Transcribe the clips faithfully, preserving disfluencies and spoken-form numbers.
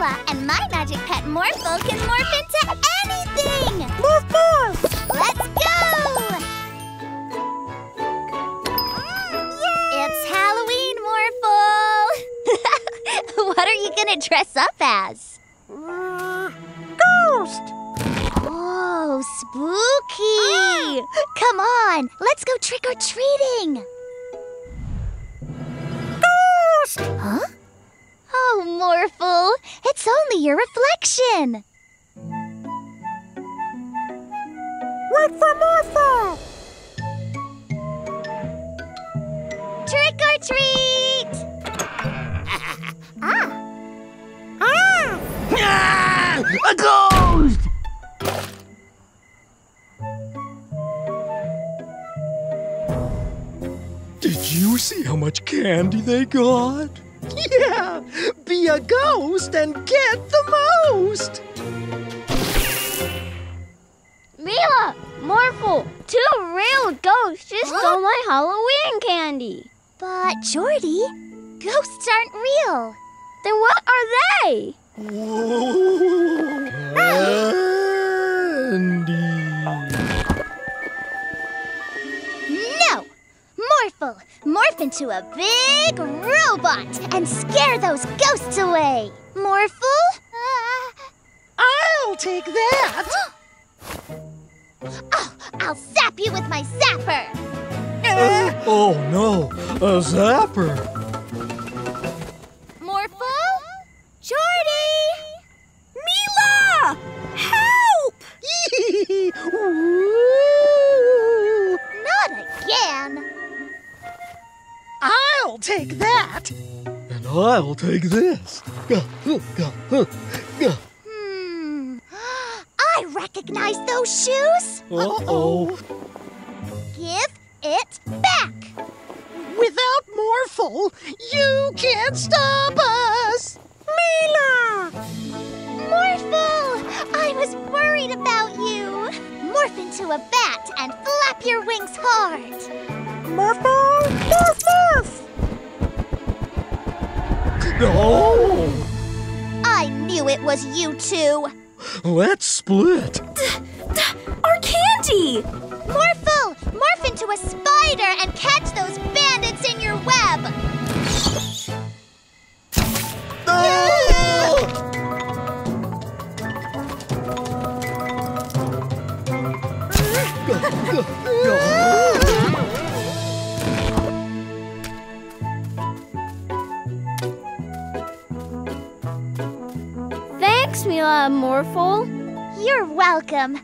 Paula, and my magic pet Morphle can morph into anything! Morph, morph! Let's go! Yay! It's Halloween, Morphle! What are you gonna dress up as? Uh, ghost! Oh, spooky! Ah. Come on, let's go trick-or-treating! Ghost! Huh? Oh, Morphle, it's only your reflection. Wait for Morphle! Trick or treat! ah! Ah! Ah! A ghost! Did you see how much candy they got? Yeah! Be a ghost and get the most! Mila! Morphle! Two real ghosts just huh? stole my Halloween candy! But, Jordy, ghosts aren't real! Then what are they? Candy! No! Morphle! Morph into a big robot and scare those ghosts away! Morphle? Uh, I'll take that! Oh, I'll zap you with my zapper! Uh, oh no, a zapper! Morphle? Jordy! Mila! Help! Not again! I'll take that! And I'll take this. Hmm. I recognize those shoes. Uh-oh. Give it back! Without Morphle, you can't stop us! Mila! Morphle! I was worried about you! Morph into a bat and flap your wings hard! Morphle! Morph, morph! No! I knew it was you two! Let's split! D our candy! Morphle! Morph into a spider and catch those bandits in your web! Oh! go, go, go. Mila and Morphle. You're welcome.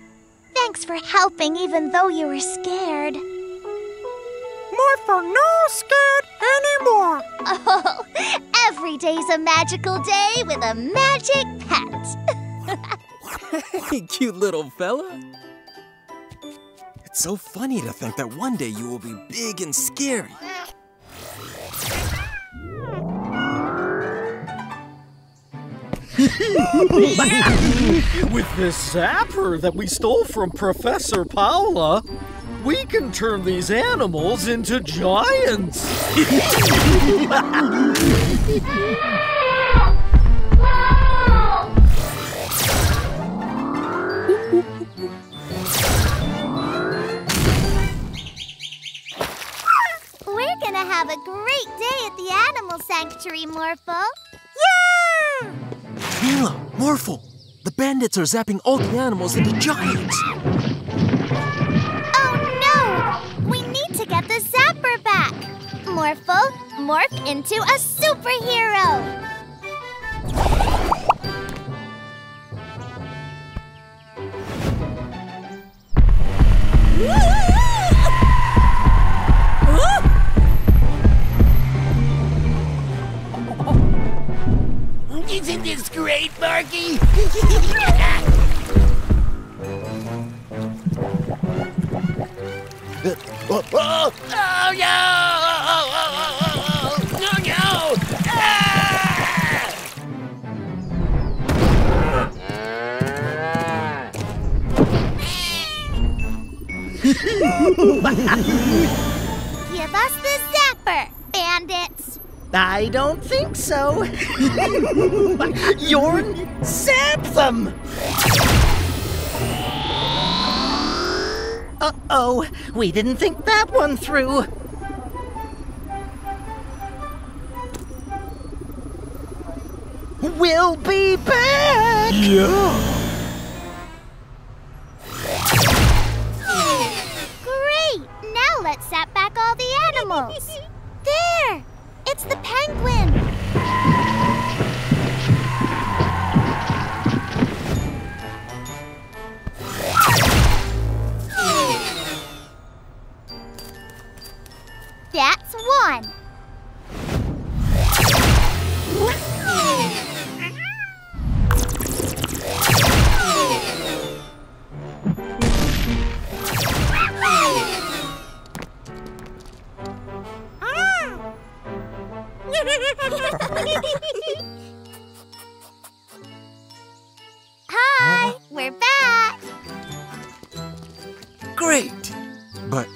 Thanks for helping even though you were scared. Morphle not scared anymore. Oh, every day's a magical day with a magic pet. Hey, cute little fella. It's so funny to think that one day you will be big and scary. With this zapper that we stole from Professor Paula, we can turn these animals into giants. We're gonna have a great day at the animal sanctuary, Morpho. Yeah! Mila, Morphle, the bandits are zapping all the animals into giants. Oh no! We need to get the zapper back. Morpho, morph into a superhero. Huh? Isn't this great, Barky? Oh, oh no! Oh, oh, oh, oh, no! Ah! Give us the zapper, bandits! I don't think so. Yorn, zap them! Uh-oh, we didn't think that one through. We'll be back! Yeah! Great! Now let's zap back all the animals. There! It's the penguin! That's one! Hi, we're back. Great, but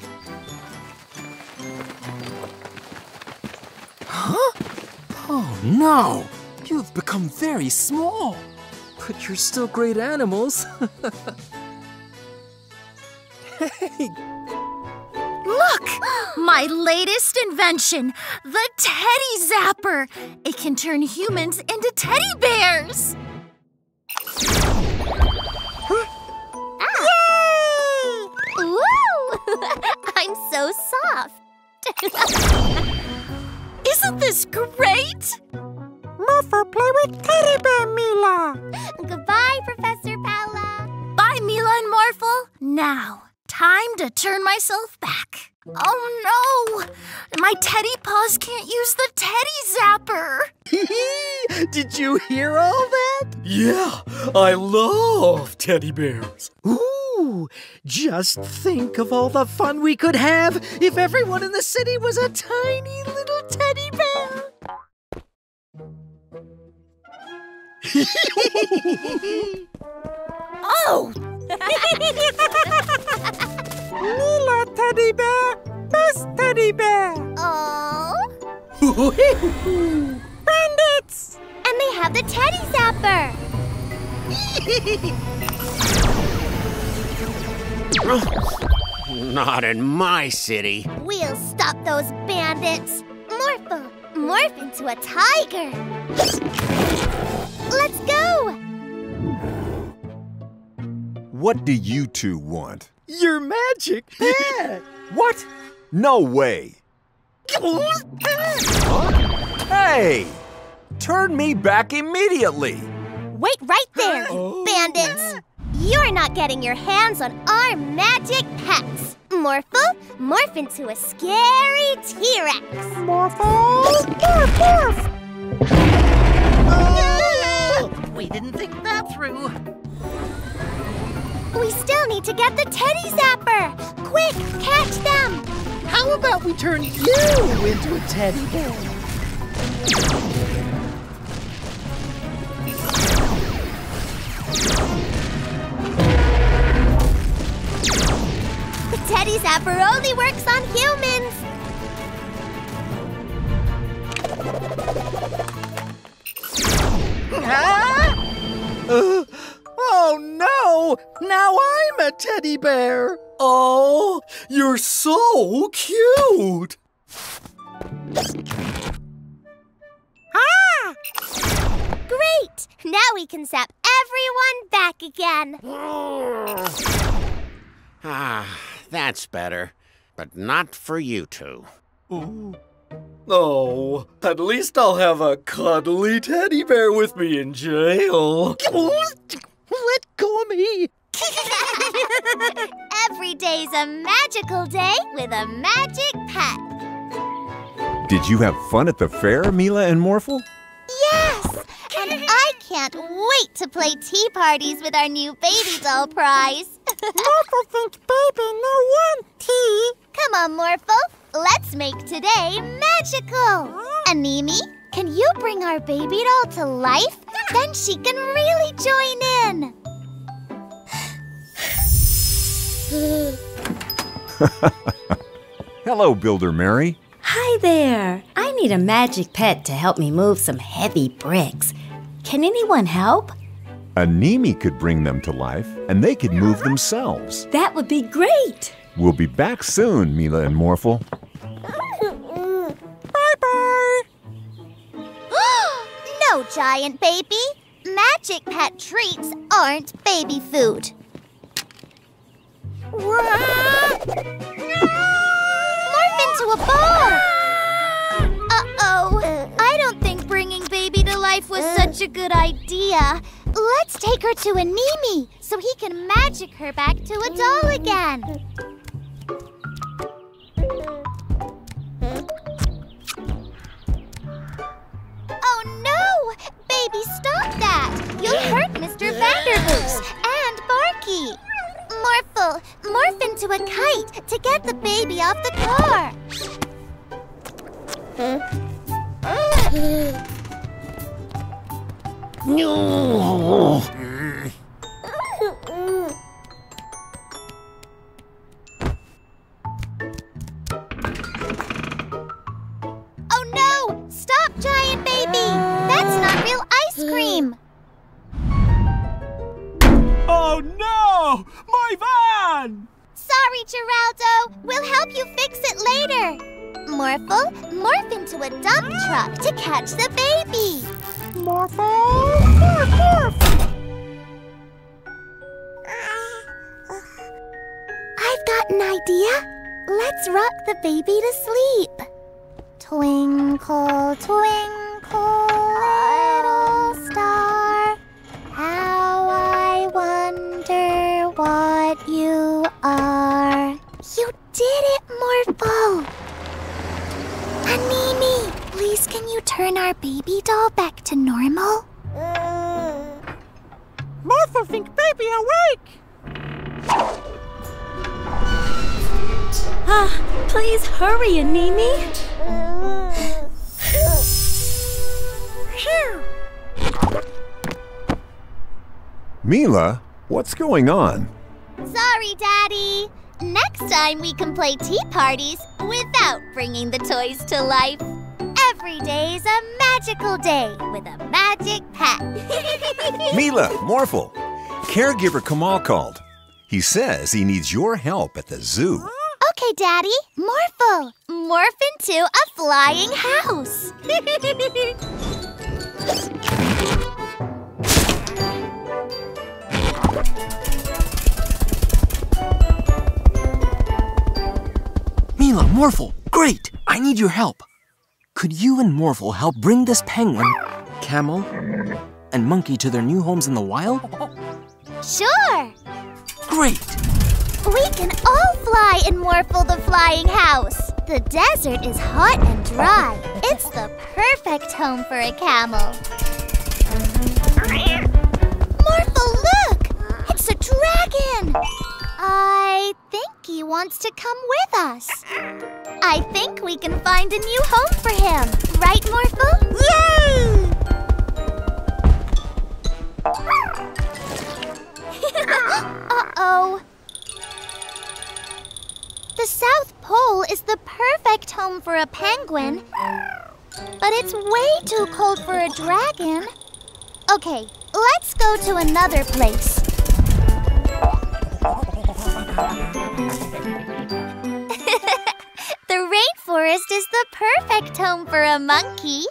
huh? Oh no, you've become very small, but you're still great animals. Hey, look, my latest invention, the Teddy Zapper. It can turn humans into teddy bears. Ah. Yay! Woo! I'm so soft. Isn't this great? Morpho, play with Teddy Bear Mila. Goodbye, Professor Paula. Bye, Mila and Morphle. Now, time to turn myself back. Oh no! My teddy paws can't use the Teddy Zapper! Did you hear all that? Yeah, I love teddy bears. Ooh, just think of all the fun we could have if everyone in the city was a tiny little teddy bear. Oh! Mila teddy bear, best teddy bear. Oh! Bandits! And they have the Teddy Zapper. Not in my city. We'll stop those bandits. Morpho, morph into a tiger. Let's go. What do you two want? Your magic pet! What? No way! Huh? Hey! Turn me back immediately! Wait right there, oh. Bandits! You're not getting your hands on our magic pets! Morpho, morph into a scary T-Rex! Morpho, morph, morph! Oh. We didn't think that through. We still need to get the Teddy Zapper! Quick, catch them! How about we turn you into a teddy bear? The Teddy Zapper only works on humans! Ah! Uh. Oh no! Now I'm a teddy bear! Oh, you're so cute! Ah! Great! Now we can zap everyone back again! Ah, that's better. But not for you two. Ooh. Oh, at least I'll have a cuddly teddy bear with me in jail. Let go of me! Every day's a magical day with a magic pet. Did you have fun at the fair, Mila and Morphle? Yes! And I can't wait to play tea parties with our new baby doll prize. Morphle thinks baby no one tea. Come on, Morphle. Let's make today magical. Animi, can you bring our baby doll to life? Then she can really join in. Hello, Builder Mary. Hi there! I need a magic pet to help me move some heavy bricks. Can anyone help? Animi could bring them to life, and they could move themselves. That would be great! We'll be back soon, Mila and Morphle. Bye-bye! No, giant baby! Magic pet treats aren't baby food. Morph into a ball! Uh-oh! I don't think bringing baby to life was such a good idea. Let's take her to Animi, so he can magic her back to a doll again. Oh no! Baby, stop that! You'll hurt Mister Vanderboos and Barky. Morphle, morph into a kite to get the baby off the car. Uh. No. Oh no! Stop, giant baby! That's not real ice cream! Oh no! My van! Sorry, Geraldo! We'll help you fix it later! Morphle, morph into a dump truck to catch the baby! Morpho, morph, morph! I've got an idea. Let's rock the baby to sleep. Twinkle, twinkle, little star, how I wonder what you are. You did it, Morpho! Animi! Please, can you turn our baby doll back to normal? Uh. Morpho, think baby awake! Ah, uh, please hurry, Animi! Uh. Phew. Mila, what's going on? Sorry, Daddy! Next time we can play tea parties without bringing the toys to life. Every day is a magical day with a magic pet. Mila, Morphle, Caregiver Kamal called. He says he needs your help at the zoo. Okay, Daddy. Morphle, morph into a flying house. Mila, Morphle, great! I need your help. Could you and Morphle help bring this penguin, camel, and monkey to their new homes in the wild? Sure! Great! We can all fly in Morphle the Flying House. The desert is hot and dry. It's the perfect home for a camel. Morphle, look! It's a dragon! I think he wants to come with us. I think we can find a new home for him. Right, Morpho? Yay! Uh-oh. The South Pole is the perfect home for a penguin, but it's way too cold for a dragon. Okay, let's go to another place. The rainforest is the perfect home for a monkey.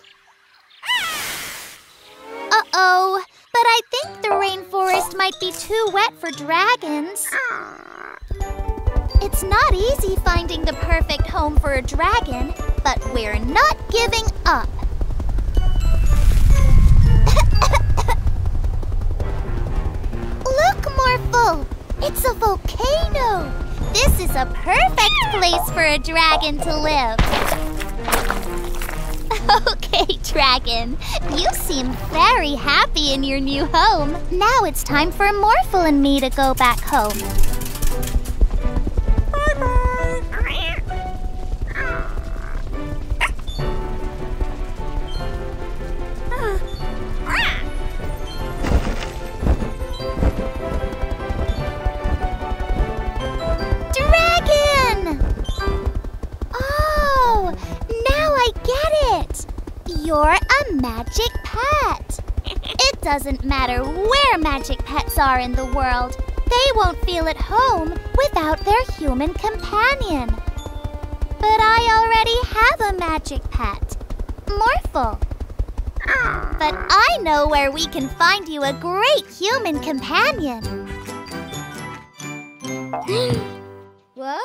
Uh-oh, but I think the rainforest might be too wet for dragons. It's not easy finding the perfect home for a dragon, but we're not giving up. Look, Morphle! It's a volcano! This is a perfect place for a dragon to live. Okay, dragon. You seem very happy in your new home. Now it's time for Morphle and me to go back home. It doesn't matter where magic pets are in the world. They won't feel at home without their human companion. But I already have a magic pet, Morphle. But I know where we can find you a great human companion. What?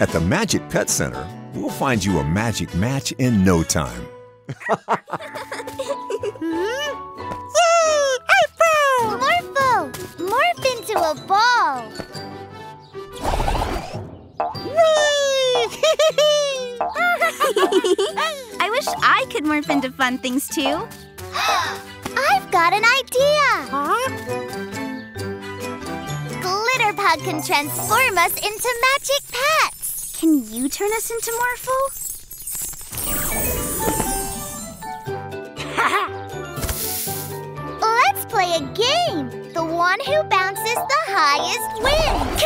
At the Magic Pet Center, we'll find you a magic match in no time. Yay! I found Morpho! Morph into a ball! I wish I could morph into fun things too. I've got an idea! Huh? Glitterpug can transform us into magic pets. Can you turn us into Morphle? Let's play a game. The one who bounces the highest wins.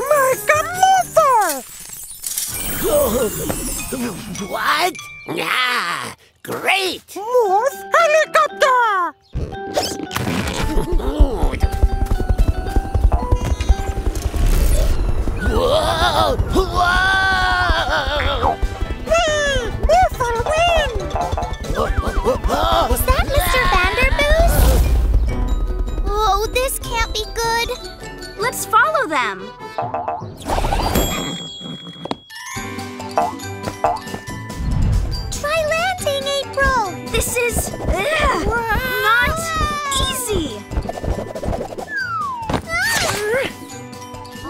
Morph-a-Morpher! What? Yeah, great! Morph helicopter! Whoa! Whoa! Hey, Morphle win! Is that Mister Vanderboos? Oh, this can't be good. Let's follow them. This is ugh, not easy.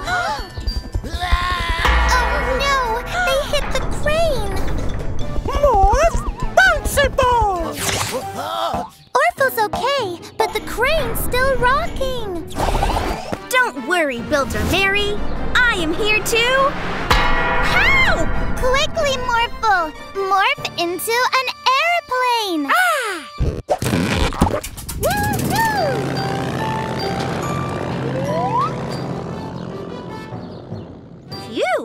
Oh no, they hit the crane. Morph bouncy ball. Orphle's okay, but the crane's still rocking. Don't worry, Builder Mary. I am here to help. Quickly, Morphle. Morph into an plane. Ah! Woo-hoo! Phew!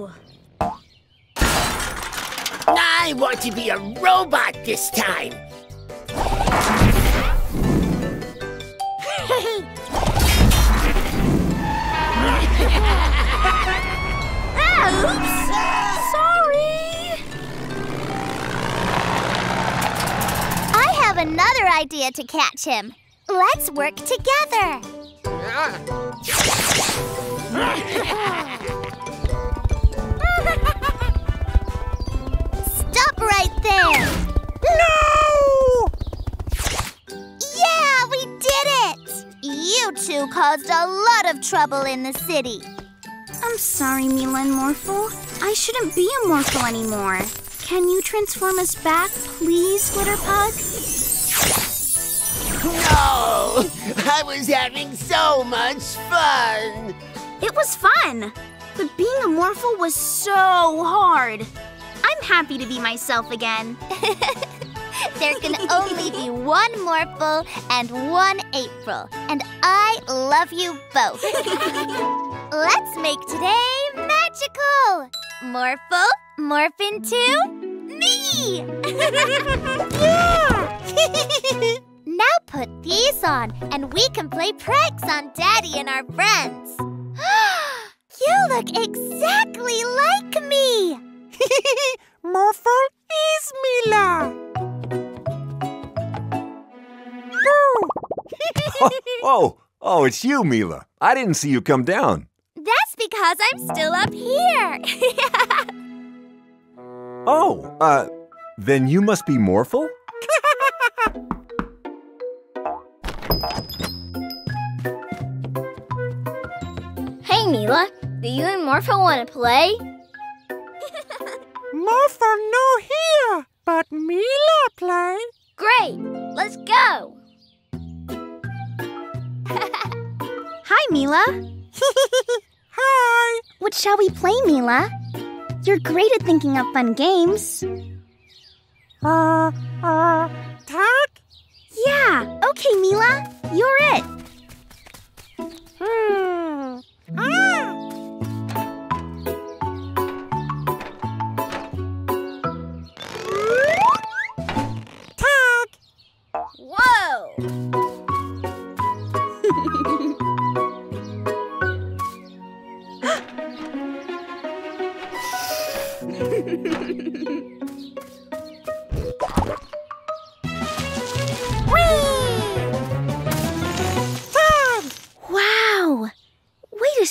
I want to be a robot this time. Ah, oops! Another idea to catch him. Let's work together. Stop right there. No! Yeah, we did it! You two caused a lot of trouble in the city. I'm sorry, Mila and Morphle. I shouldn't be a Morphle anymore. Can you transform us back, please, Glitterpug? No! I was having so much fun! It was fun, but being a Morphle was so hard. I'm happy to be myself again. There can only be one Morphle and one April, and I love you both. Let's make today magical! Morphle, morph into me! Yeah! Now put these on, and we can play pranks on Daddy and our friends. You look exactly like me! Morphle is Mila! oh, oh, oh, it's you, Mila. I didn't see you come down. That's because I'm still up here. oh, uh, then you must be Morphle? Hey, Mila. Do you and Morpho want to play? Morpho no here, but Mila play. Great. Let's go. Hi, Mila. Hi. What shall we play, Mila? You're great at thinking up fun games. Uh, uh, tag? Yeah. Okay, Mila. You're it.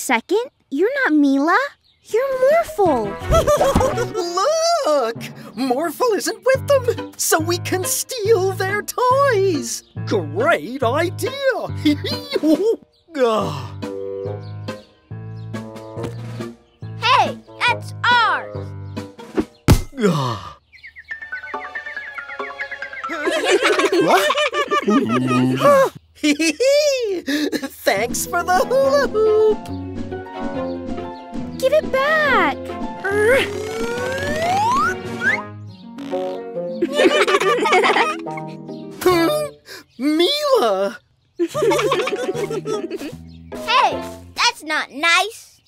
second. You're not Mila. You're Morphle. Look! Morphle isn't with them, so we can steal their toys. Great idea! Hey, that's ours! What? Thanks for the hula hoop! Give it back! Hmm? Mila! Hey, that's not nice!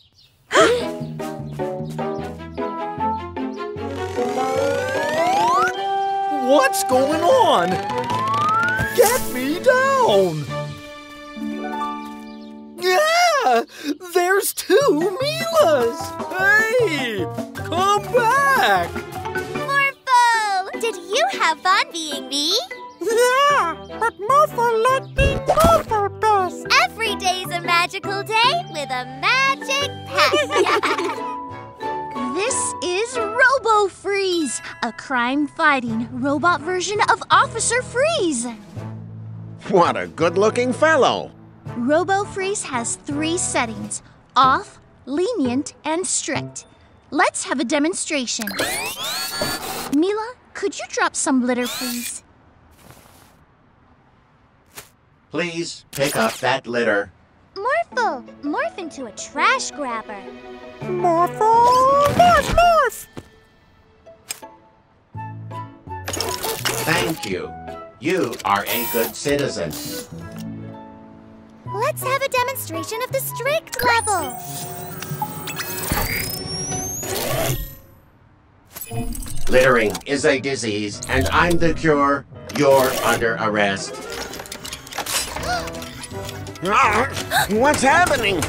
What's going on? Get me down! Yeah! There's two Milas! Hey! Come back! Morpho! Did you have fun being me? Yeah! But Morpho liked being Morpho best! Every day's a magical day with a magic pack! This is Robo-Freeze, a crime-fighting robot version of Officer Freeze. What a good-looking fellow! Robo-Freeze has three settings: off, lenient, and strict. Let's have a demonstration. Mila, could you drop some litter, please? Please pick up that litter. Morpho, morph into a trash grabber. Morpho, morph, morph! Thank you. You are a good citizen. Let's have a demonstration of the strict level. Littering is a disease, and I'm the cure. You're under arrest. What's happening?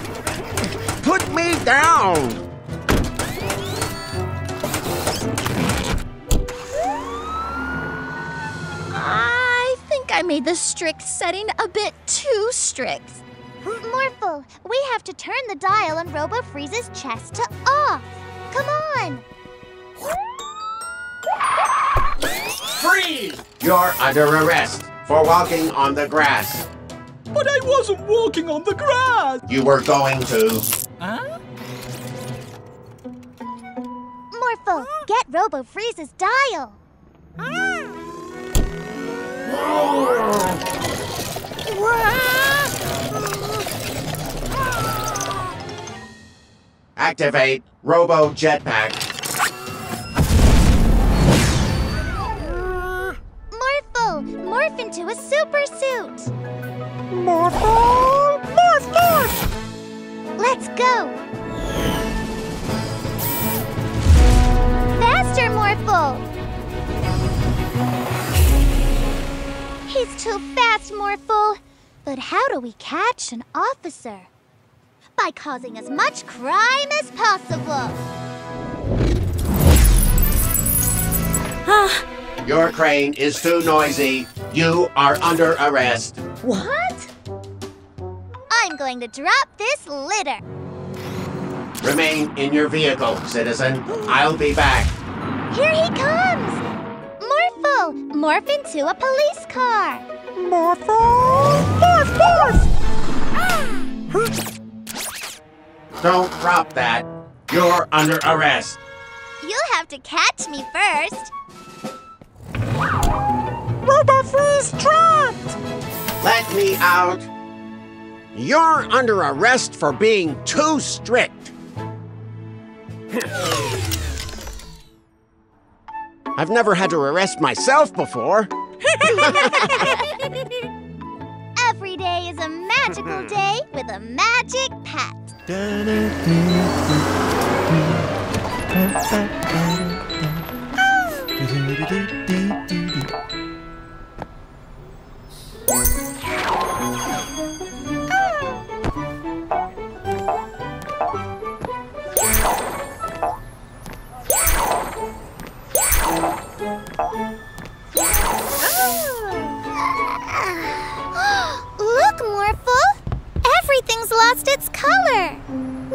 Put me down! I think I made the strict setting a bit too strict. Morphle, we have to turn the dial on Robo-Freeze's chest to off. Come on! Freeze! You're under arrest for walking on the grass. But I wasn't walking on the grass! You were going to... Huh? Morpho, get Robo-Freeze's dial. Activate Robo Jetpack. Morpho, morph into a super suit. Morpho, morph, morph! Let's go! Faster, Morphle! He's too fast, Morphle. But how do we catch an officer? By causing as much crime as possible. Your crane is too noisy. You are under arrest. What? I'm going to drop this litter. Remain in your vehicle, citizen. I'll be back. Here he comes! Morpho, morph into a police car. Morpho, morph, morph! Ah. Don't drop that. You're under arrest. You'll have to catch me first. Robo-Freeze trapped! Let me out. You're under arrest for being too strict. I've never had to arrest myself before. Every day is a magical day with a magic pat. Look, Morphle! Everything's lost its color!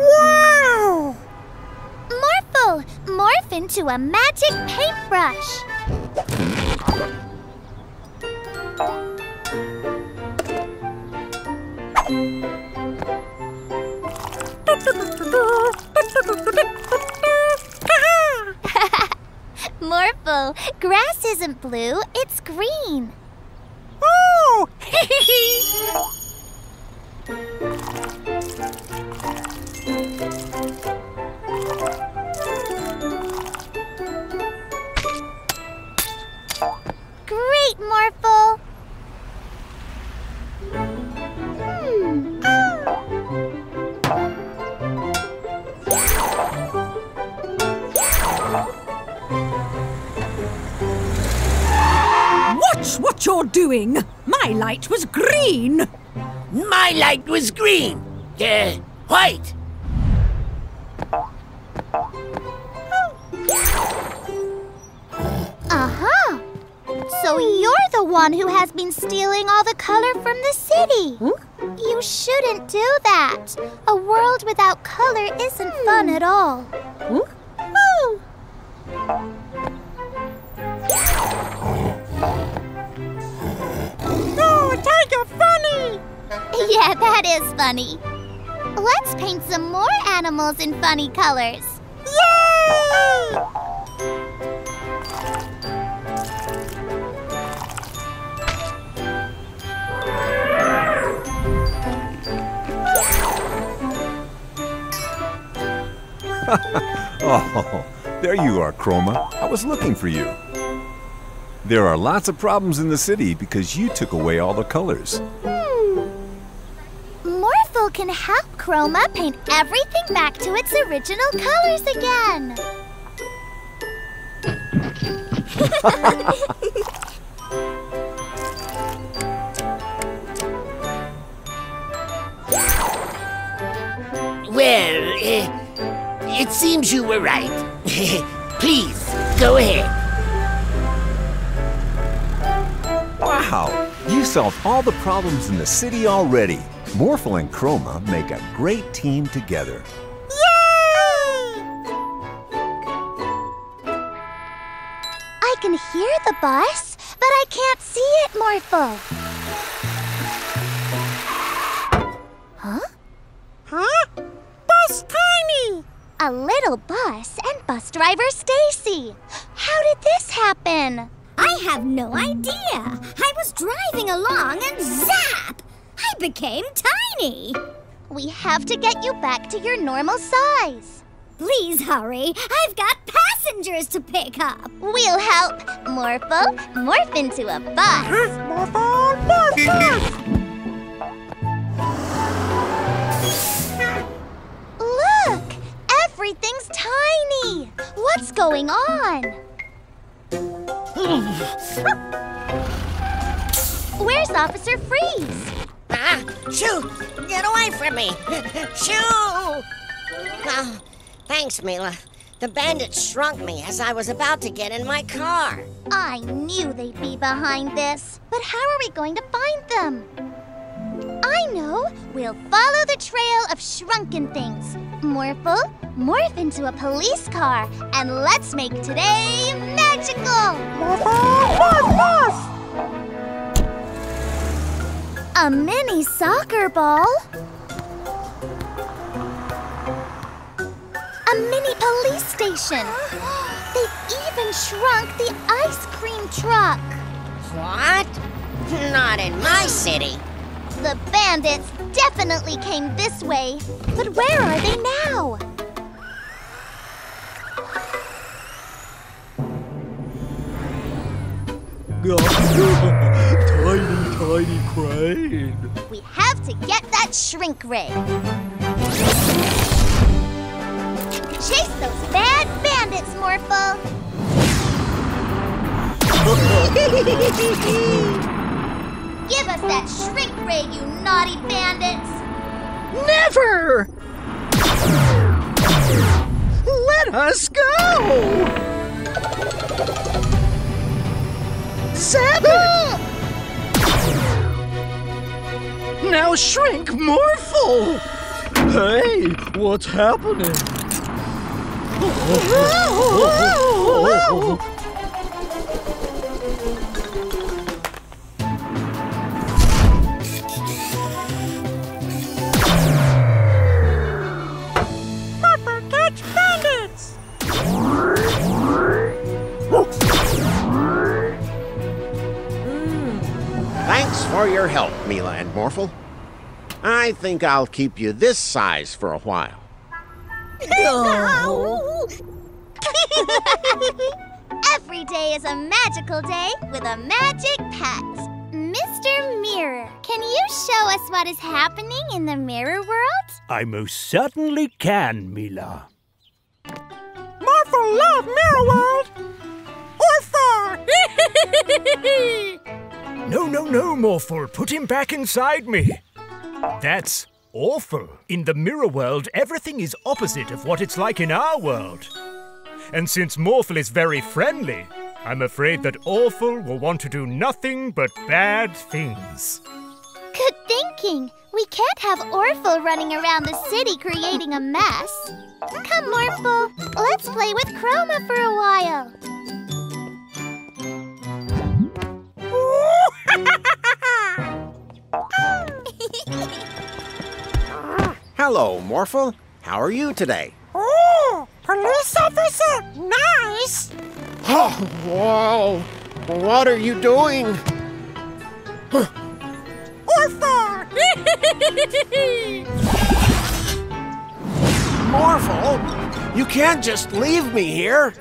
Wow! Morphle, morph into a magic paintbrush. Morphle, grass isn't blue, it's green. Oh! Great, Morphle. Hmm. Watch what you're doing. My light was green. My light was green. Uh, white. Uh-huh. So you're the one who has been stealing all the color from the city. Hmm? You shouldn't do that. A world without color isn't hmm. fun at all. Hmm? Hmm. No, Tiger, funny! Yeah, that is funny. Let's paint some more animals in funny colors. Yay! Oh, there you are, Chroma. I was looking for you. There are lots of problems in the city because you took away all the colors. Hmm. Morphle can help Chroma paint everything back to its original colors again. Well, uh, it seems you were right. Please, go ahead. Wow! You solved all the problems in the city already. Morphle and Chroma make a great team together. Yay! I can hear the bus, but I can't see it, Morphle. Huh? Huh? Bus Tiny! A little bus and bus driver Stacy. How did this happen? I have no idea. I was driving along and zap! I became tiny. We have to get you back to your normal size. Please hurry. I've got passengers to pick up. We'll help. Morphle, morph into a bus. Morphle, morph. Look! Everything's tiny. What's going on? Where's Officer Freeze? Ah, shoo! Get away from me! Shoo! Oh, thanks, Mila. The bandits shrunk me as I was about to get in my car. I knew they'd be behind this, but how are we going to find them? I know! We'll follow the trail of shrunken things. Morphle, morph into a police car, and let's make today magical! Morphle, morph, morph! A mini soccer ball. A mini police station. They've even shrunk the ice cream truck. What? Not in my city. The bandits definitely came this way. But where are they now? Tiny, tiny crane. We have to get that shrink ray. Chase those bad bandits, Morphle. Give us that shrink ray, you naughty bandits! Never! Let us go! Seven! Now shrink Morphle! Hey, what's happening? Pepper, catch bandits! Thanks for your help, Mila and Morphle. I think I'll keep you this size for a while. Oh. Every day is a magical day with a magic pet. Mister Mirror, can you show us what is happening in the mirror world? I most certainly can, Mila. Morphle love mirror world! Orphle! No, no, no, Morphle. Put him back inside me. That's awful. In the mirror world, everything is opposite of what it's like in our world. And since Morphle is very friendly, I'm afraid that Orphle will want to do nothing but bad things. Good thinking. We can't have Orphle running around the city creating a mess. Come, Morphle. Let's play with Chroma for a while. Hello, Morphle. How are you today? Oh, police officer, nice. Oh, whoa. What are you doing? Orphle! Morphle, you can't just leave me here.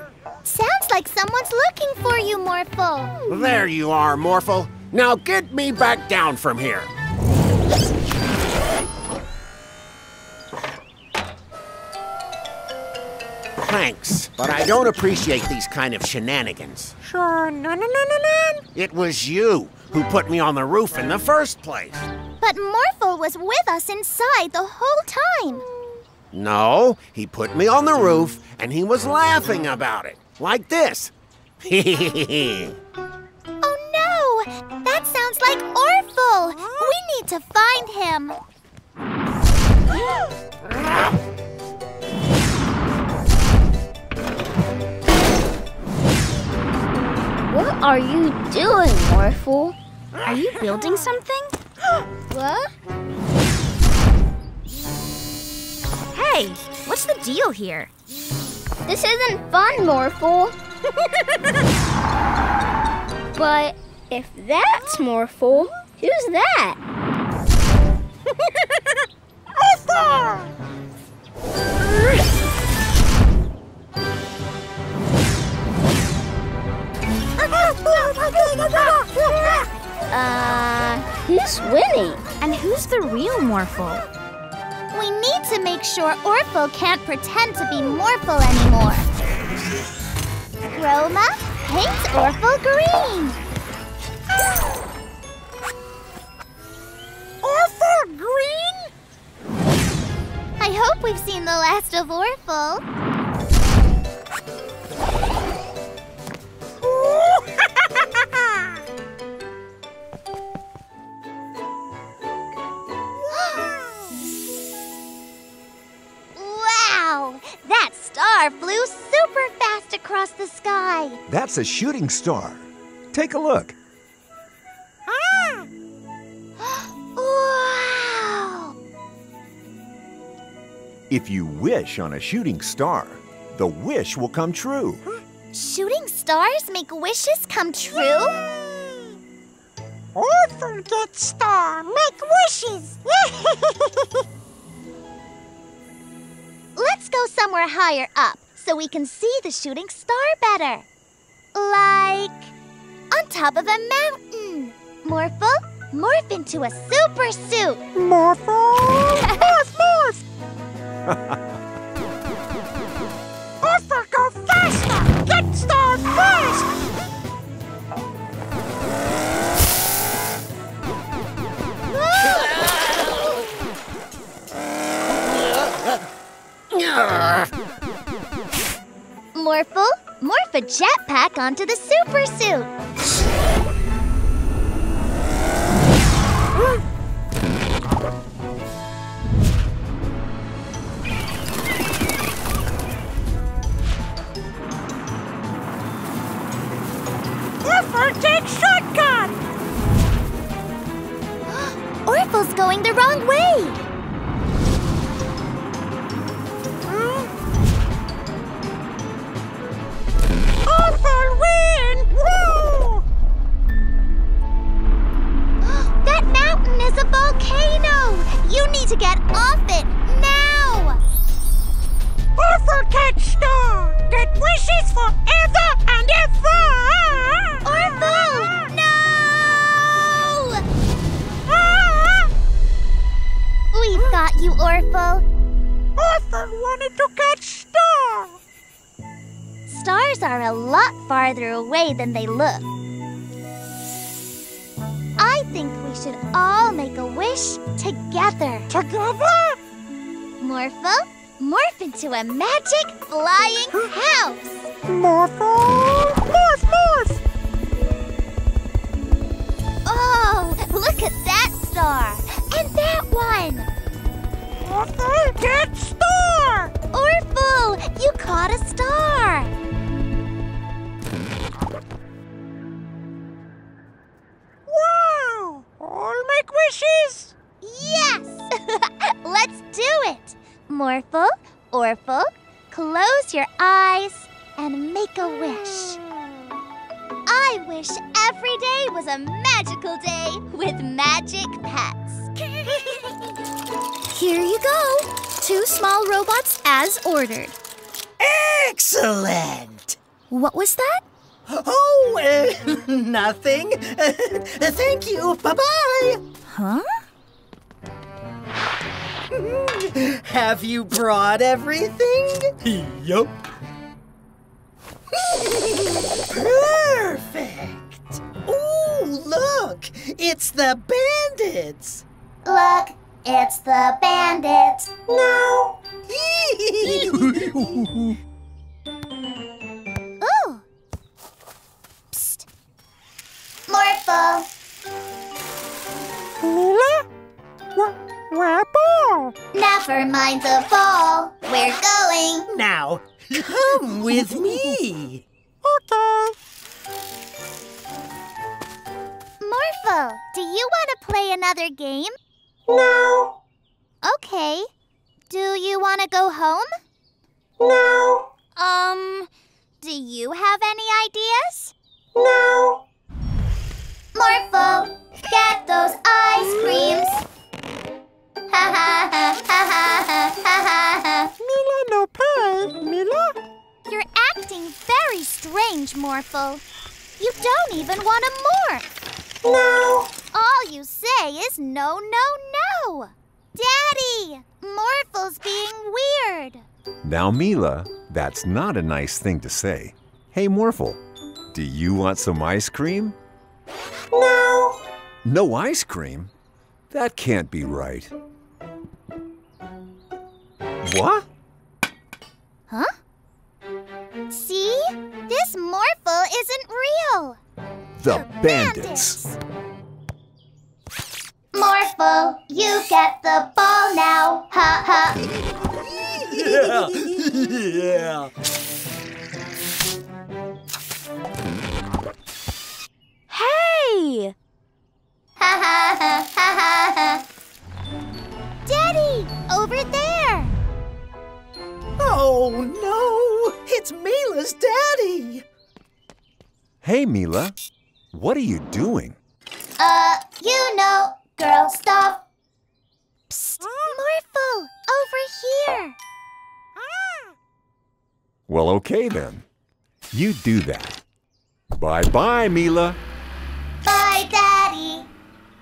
Sounds like someone's looking for you, Morphle. There you are, Morphle. Now get me back down from here. Thanks, but I don't appreciate these kind of shenanigans. Sure, no, no, no, no, no. It was you who put me on the roof in the first place. But Morphle was with us inside the whole time. No, he put me on the roof and he was laughing about it, like this. Oh no, that sounds like Orphle. We need to find him. What are you doing, Morphle? Are you building something? What? Hey, what's the deal here? This isn't fun, Morphle. But if that's Morphle, who's that? Arthur! Uh, who's winning? And who's the real Morphle? We need to make sure Orphle can't pretend to be Morphle anymore. Chroma, paint Orphle green. Orphle green? I hope we've seen the last of Orphle. Wow! That star flew super fast across the sky. That's a shooting star. Take a look. Ah! Wow! If you wish on a shooting star, the wish will come true. Shooting stars make wishes come true? Yay! Orphle get star, make wishes! Let's go somewhere higher up so we can see the shooting star better. Like on top of a mountain. Morphle, morph into a super suit. Morphle! Morph, morph! Orphle, go faster! Get star first! Morphle, morph a jetpack onto the super suit. get off it now! Orphle can't stop. It wishes forever and ever! Orphle! No! Ah! We got you, Orphle. Orphle wanted to catch Star. Stars are a lot farther away than they look. I think we should all make a wish together. Together? Morpho, morph into a magic flying house. Morpho, morph, morph! Oh, look at that star. And that one. Morpho, get star! Orphle, you caught a star. Wow! All make wishes! Yes! Let's do it! Morphle, Orphle, close your eyes and make a wish. I wish every day was a magical day with magic pets. Here you go. Two small robots as ordered. Excellent! What was that? Oh, uh, nothing. Thank you. Bye-bye. Huh? Have you brought everything? Yup. Perfect. Ooh, look. It's the bandits. Look, it's the bandits. No. Ooh. Morpho. Mila? Where, where ball? Never mind the ball. We're going. Now, come with me. Okay. Morpho, do you want to play another game? No. Okay. Do you want to go home? No. Um, do you have any ideas? No. Morpho, get those ice creams. Ha ha ha ha ha ha ha. Mila, no pay. Mila? You're acting very strange, Morpho. You don't even want to morph. No. All you say is no, no, no. Daddy, Morphle's being weird. Now, Mila, that's not a nice thing to say. Hey, Morphle, do you want some ice cream? No! No ice cream? That can't be right. What? Huh? See? This Morphle isn't real! The, the bandits. bandits! Morphle, you get the ball now! Ha ha! Yeah! Yeah! Hey! Ha ha ha ha ha! Daddy, over there! Oh no! It's Mila's daddy! Hey, Mila. What are you doing? Uh, you know, girl, stop. Psst, Morpho, over here! Well, okay then. You do that. Bye-bye, Mila. Bye, Daddy.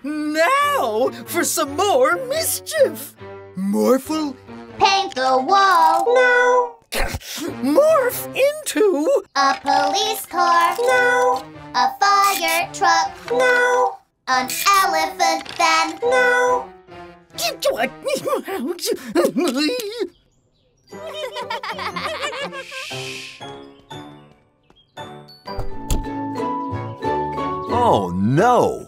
Now for some more mischief. Morphle. Paint the wall. No. Morph into a police car. No. A fire truck. No. An elephant van. No. Oh, no!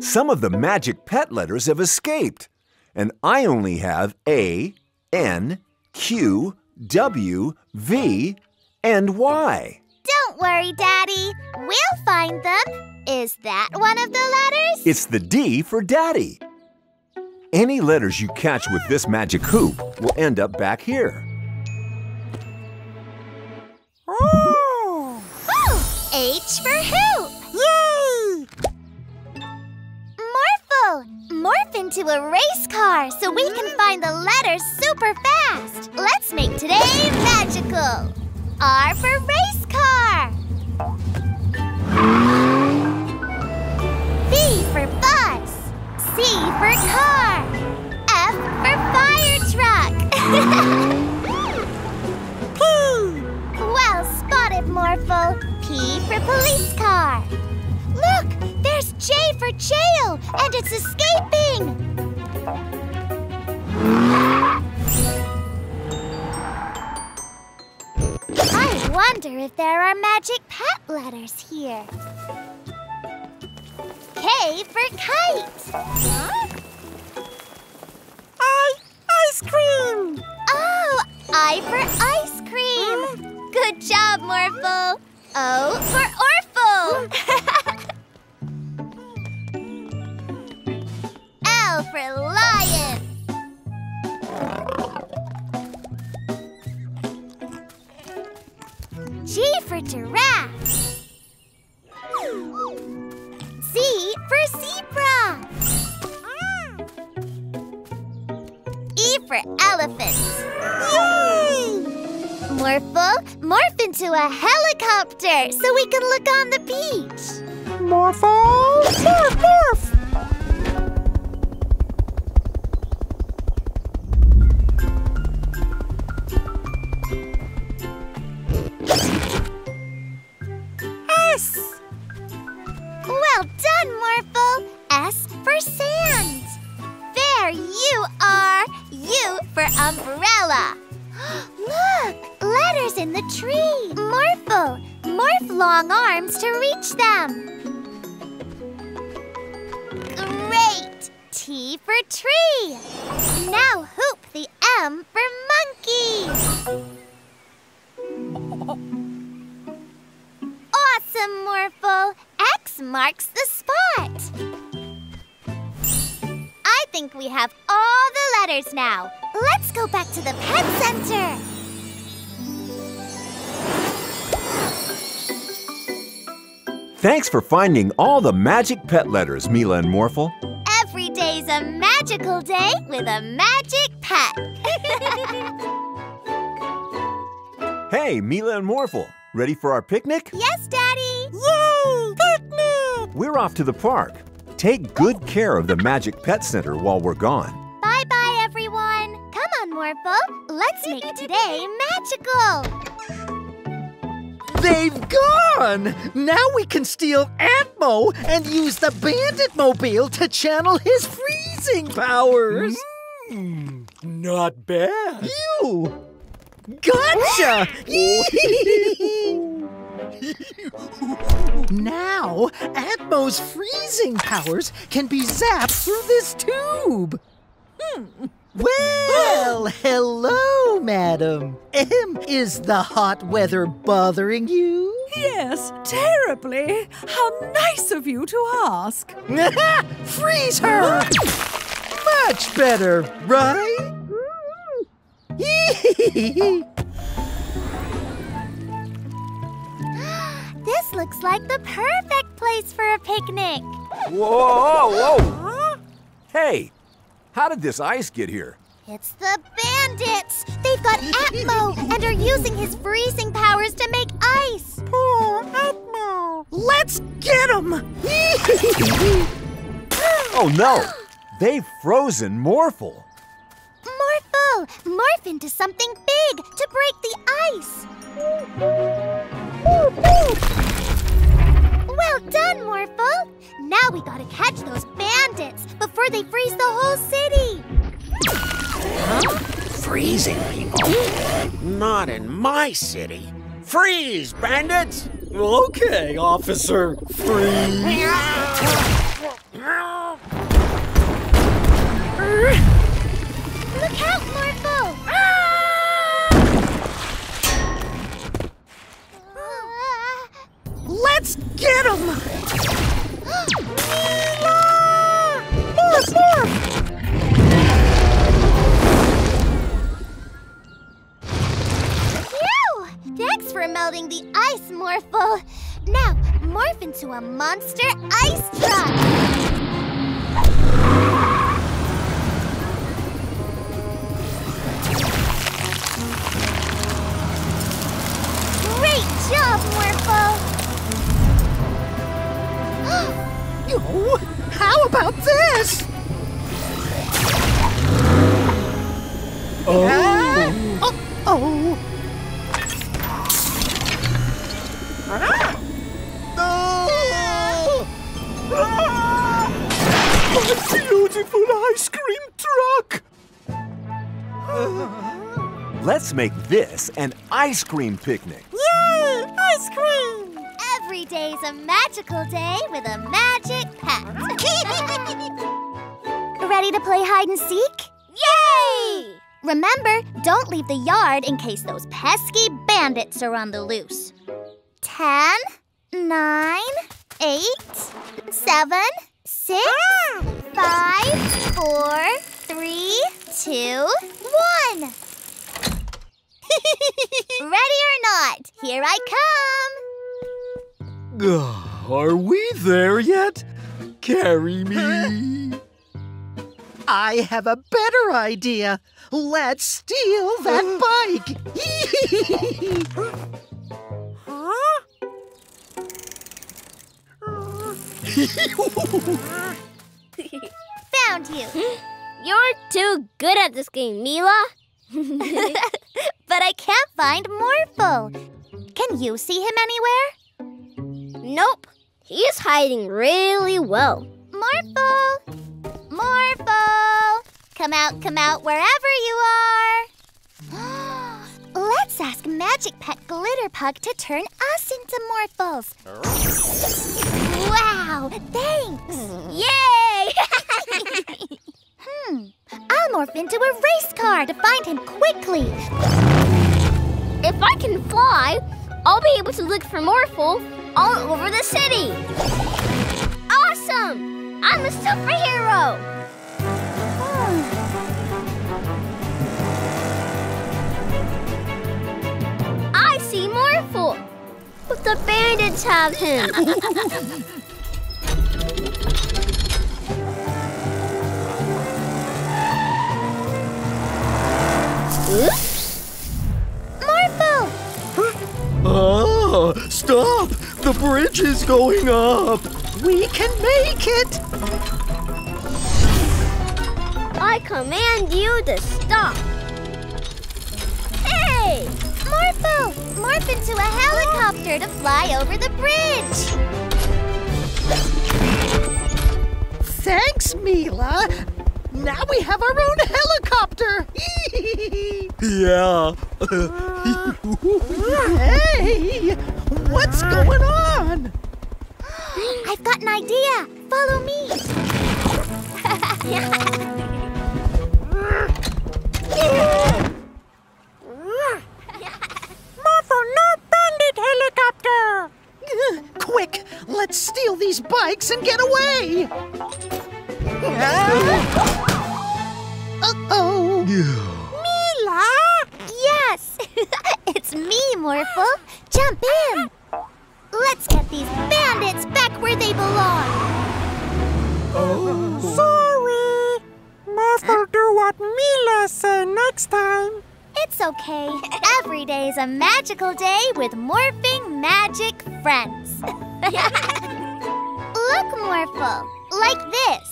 Some of the magic pet letters have escaped. And I only have A, N, Q, W, V, and Y. Don't worry, Daddy. We'll find them. Is that one of the letters? It's the D for Daddy. Any letters you catch with this magic hoop will end up back here. Oh! Oh! H for hoop! Yay! Morpho, morph into into a race car so we can find the letters super fast. Let's make today magical. R for race car. B for bus. C for car. F for fire truck. Well spotted, Morphle. P for police car. Look, there's J for jail, and it's escaping. I wonder if there are magic pet letters here. K for kite. Huh? I, ice cream. Oh, I for ice cream. Mm. Good job, Morpho. O for Orphle. L for lion. G for giraffe. Z for zebra. E for elephant. Yay! Morphle, morph into a helicopter so we can look on the beach. Morphle, morph, morph. Well done, Morphle. S for sand. There you are. U for umbrella. Look, letters in the tree. Morphle, morph long arms to reach them. Great. T for tree. Now hoop the M for monkey. Awesome, Morphle. X marks the spot. I think we have all the letters now. Let's go back to the pet center. Thanks for finding all the magic pet letters, Mila and Morphle. Every day's a magical day with a magic pet. Hey, Mila and Morphle. Ready for our picnic? Yes, Daddy! Yay! Picnic! We're off to the park. Take good care of the Magic Pet Center while we're gone. Bye-bye, everyone. Come on, Morphle. Let's make today magical. They've gone! Now we can steal Atmo and use the Bandit Mobile to channel his freezing powers. Mm, not bad. Ew! Gotcha! Now, Atmo's freezing powers can be zapped through this tube. Hmm. Well, hello, madam. Um, is the hot weather bothering you? Yes, terribly. How nice of you to ask. Freeze her! Much better, right? This looks like the perfect place for a picnic. Whoa, whoa, whoa. Hey, how did this ice get here? It's the bandits. They've got Atmo and are using his freezing powers to make ice. Poor Atmo. Let's get him. Oh, no. They've frozen Morphle. Morpho, morph into something big to break the ice. Well done, Morpho. Now we gotta catch those bandits before they freeze the whole city. Huh? Freezing people? Not in my city. Freeze, bandits! Okay, Officer Freeze. Look out, Morpho! Ah! Uh, Let's get him! Mila! Morph, morph! Phew! Thanks for melting the ice, Morpho. Now, morph into a monster ice truck. love, Morpho. Oh, how about this? Oh. Ah. Oh. Oh. Ah. No. Ah. What a beautiful ice cream truck! Let's make this an ice cream picnic. Yay! Ice cream! Every day's a magical day with a magic pet. Ready to play hide and seek? Yay! Remember, don't leave the yard in case those pesky bandits are on the loose. Ten, nine, eight, seven, six, ah! five, four, three, two, one. Ready or not, here I come. Uh, are we there yet? Carry me. I have a better idea. Let's steal that bike. Huh? Found you. You're too good at this game, Mila. But I can't find Morpho. Can you see him anywhere? Nope. He's hiding really well. Morpho! Morpho! Come out, come out, wherever you are. Let's ask Magic Pet Glitterpug to turn us into Morphles. Wow, thanks. Yay! Hmm. I'll morph into a race car to find him quickly. If I can fly, I'll be able to look for Morphle all over the city. Awesome! I'm a superhero! Hmm. I see Morphle, but the bandits have him. Oops! Morpho! Oh, stop! The bridge is going up! We can make it! I command you to stop! Hey! Morpho! Morph into a helicopter to fly over the bridge! Thanks, Mila! Now we have our own helicopter! Yeah. Hey! What's going on? I've got an idea. Follow me. Morpho, no bandit helicopter! Quick, let's steal these bikes and get away! Uh-oh. Yeah. Mila? Yes. It's me, Morpho. Jump in. Let's get these bandits back where they belong. Oh. Sorry. Morpho, do what Mila say next time. It's okay. Every day is a magical day with morphing magic friends. Look, Morpho. Like this.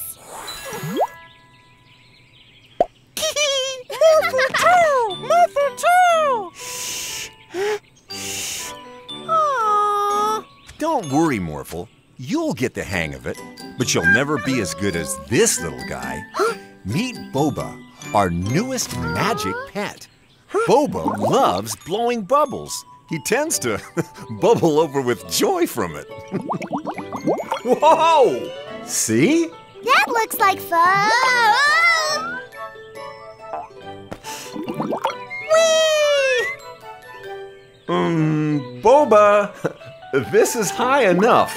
Morpho too! Morpho too! Shh. Shh. Aww. Don't worry, Morphle. You'll get the hang of it, but you'll never be as good as this little guy. Meet Boba, our newest magic pet. Boba loves blowing bubbles. He tends to bubble over with joy from it. Whoa! See? That looks like fun! Whee! Um, Boba, this is high enough.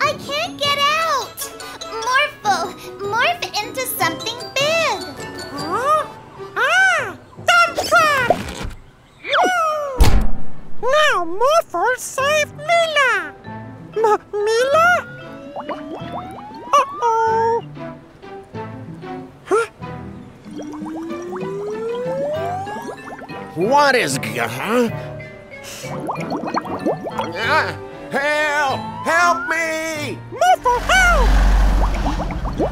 I can't get out! Morpho, morph into something big! Huh? Ah! Dump truck! Now Morpho saved Mila! M- Mila? Uh-oh! Huh? What is g- huh? Uh, help! Help me! Morpho, help! Whoa!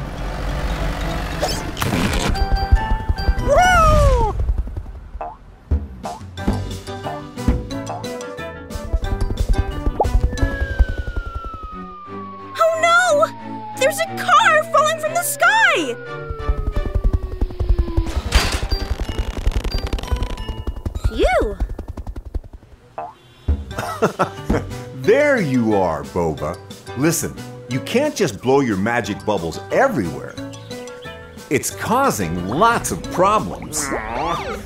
Oh no! There's a car falling from the sky! You. There you are, Boba. Listen, you can't just blow your magic bubbles everywhere. It's causing lots of problems. Daddy!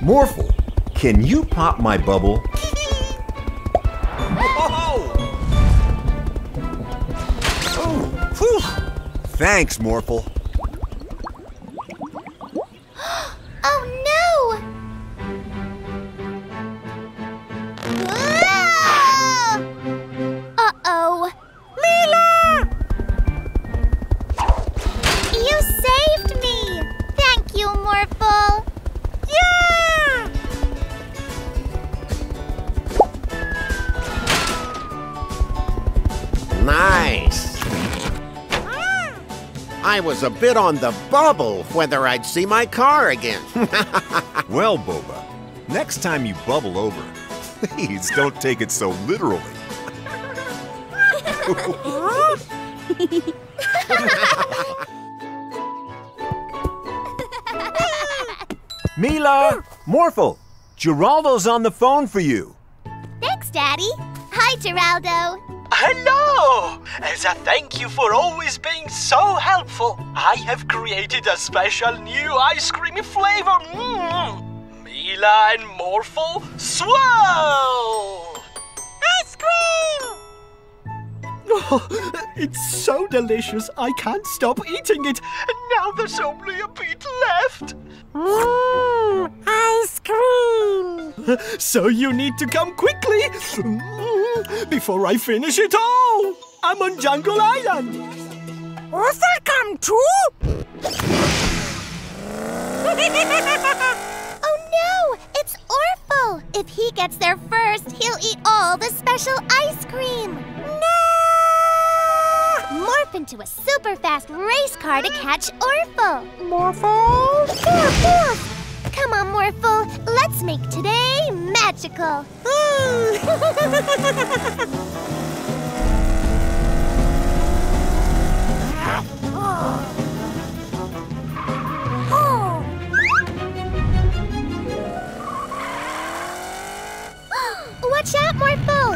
Morphle, can you pop my bubble? Oh! Oh, whew. Thanks, Morphle. I was a bit on the bubble whether I'd see my car again. Well, Boba, next time you bubble over, please don't take it so literally. Mila, Morphle, Geraldo's on the phone for you. Thanks, Daddy. Hi, Geraldo. Hello! As a thank you for always being so helpful, I have created a special new ice creamy flavor. Mm. Mila and Morphle Swirl! Ice cream! Oh, it's so delicious, I can't stop eating it. And now there's only a bit left. Mmm, ice cream! So you need to come quickly. Before I finish it all, I'm on Jungle Island. Will that come true? Oh no, it's Orphle. If he gets there first, he'll eat all the special ice cream. No! Morph into a super fast race car to catch Orphle. Morphle? Morphle! Come on, Morphle. Let's make today magical. Watch out, Morphle.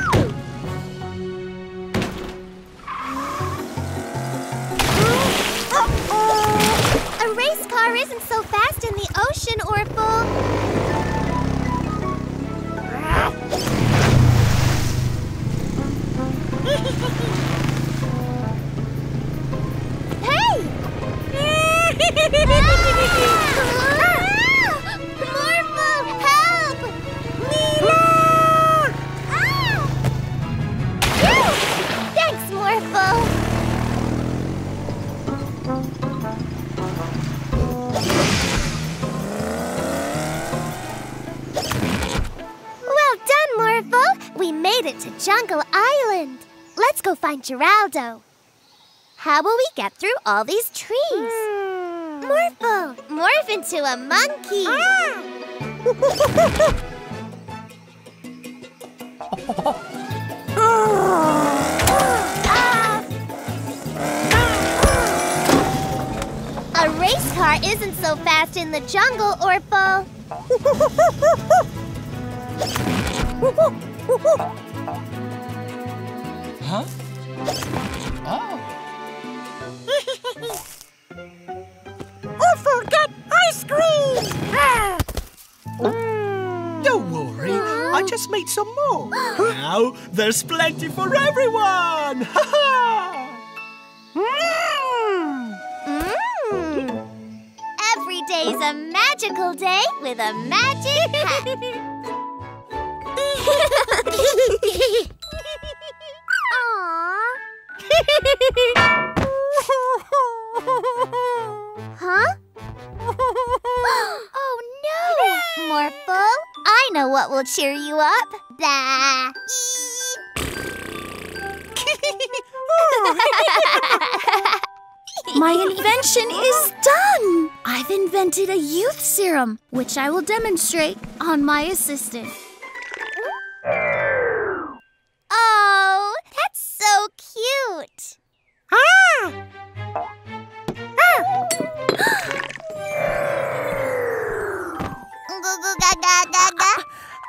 A race car isn't so fast in the ocean, Orphle. Hey! Ah! Morphle, help! Mila! Ah! Thanks, Morphle. Well done, Morpho! We made it to Jungle Island. Let's go find Geraldo. How will we get through all these trees? Mm. Morpho, morph into a monkey. Ah. A race car isn't so fast in the jungle, Orphle. Huh? Oh. Orphle got ice cream! Ah. Mm. Don't worry, uh. I just made some more. Now there's plenty for everyone! Ha ha! Mm. Every day's a magical day with a magic hat. Aww. Huh? Morpho. I know what will cheer you up. Bah. My invention is done! I've invented a youth serum, which I will demonstrate on my assistant. Oh, that's so cute! Ah! Ah!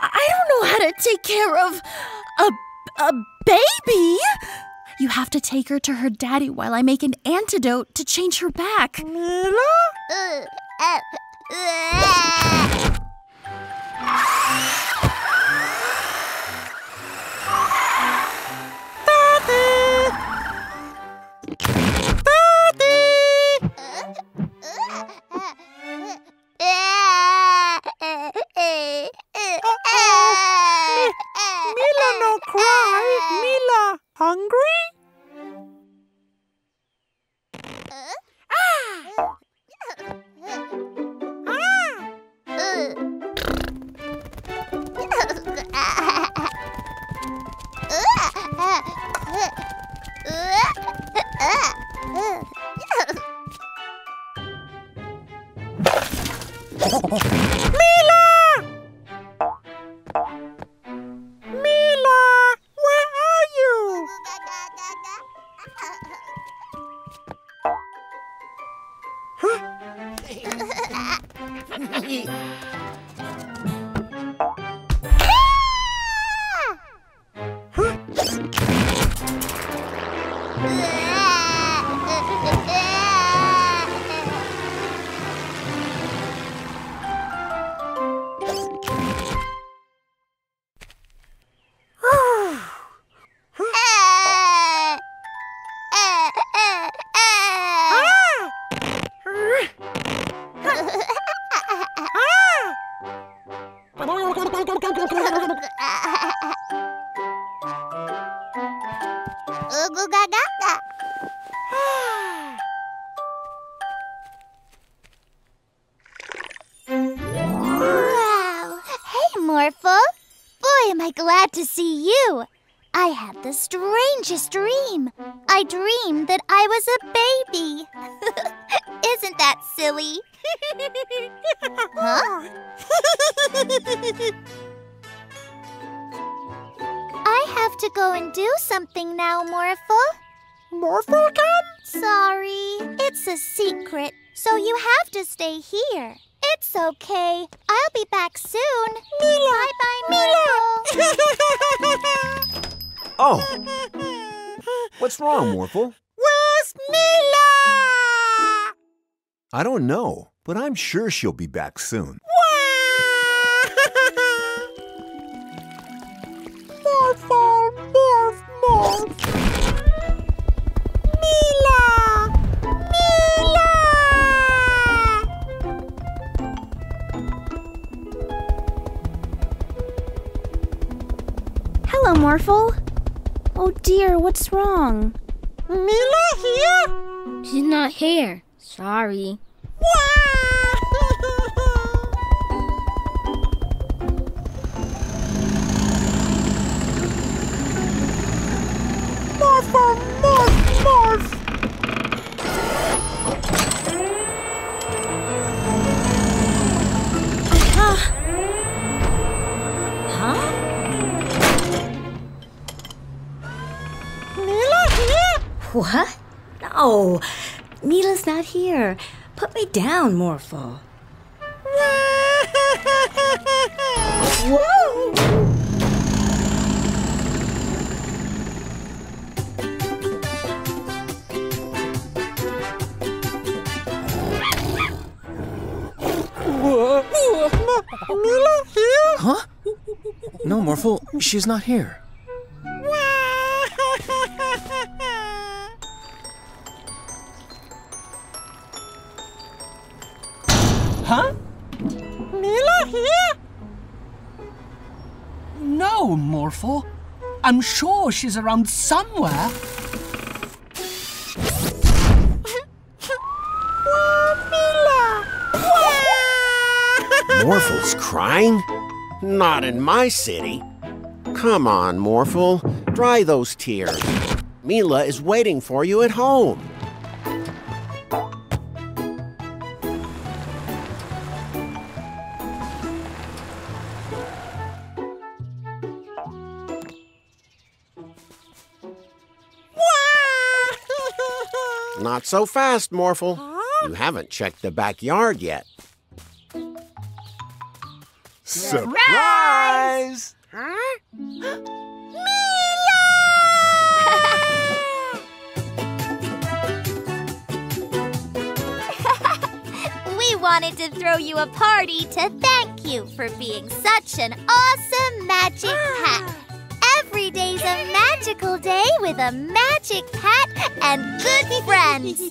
I don't know how to take care of a, a baby! You have to take her to her daddy while I make an antidote to change her back. Mila? Daddy! Daddy! Uh-oh. Mi Mila no cry. Mila hungry? Where's Mila? I don't know, but I'm sure she'll be back soon. Morph, morph, morph. Mila! Mila! Hello, Morphle. Oh dear, what's wrong? Mila here? She's not here. Sorry. Morpho, morph, morph! Huh? Huh? Mila here? What? No, Mila's not here. Put me down, Morpho. Whoa! Mila here? Huh? No, Morpho, she's not here. Huh? Mila here? No, Morpho. I'm sure she's around somewhere. Wah, Mila! Wah! Morphle's crying? Not in my city. Come on, Morphle. Dry those tears. Mila is waiting for you at home. Not so fast, Morphle. Huh? You haven't checked the backyard yet. Surprise! Surprise! Huh? Mila! We wanted to throw you a party to thank you for being such an awesome magic cat. Every day's a magical day with a magic cat and good friends.